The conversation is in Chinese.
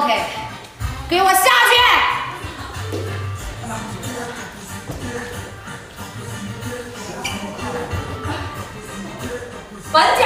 OK， 给我下去！文静。